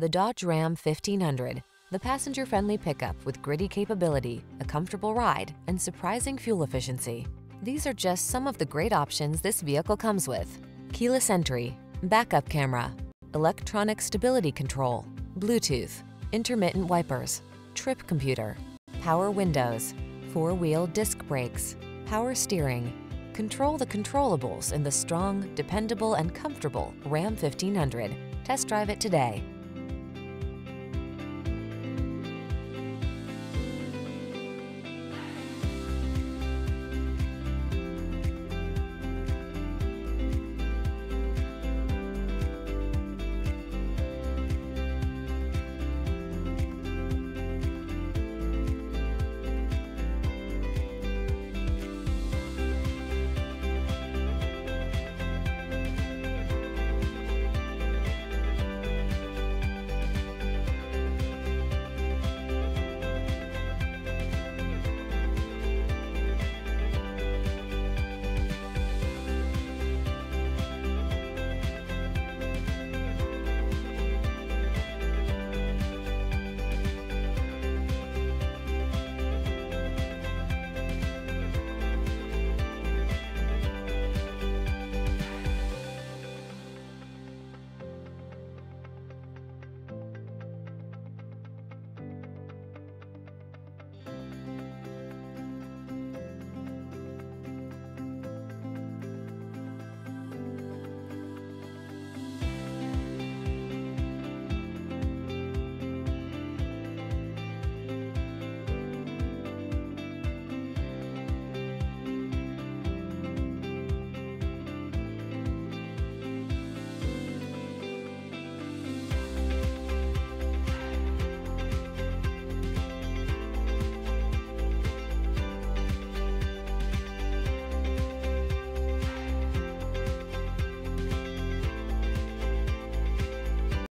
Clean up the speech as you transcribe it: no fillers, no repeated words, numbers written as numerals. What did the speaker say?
The Dodge Ram 1500, the passenger-friendly pickup with gritty capability, a comfortable ride, and surprising fuel efficiency. These are just some of the great options this vehicle comes with: keyless entry, backup camera, electronic stability control, Bluetooth, intermittent wipers, trip computer, power windows, four-wheel disc brakes, power steering. Control the controllables in the strong, dependable, and comfortable Ram 1500. Test drive it today.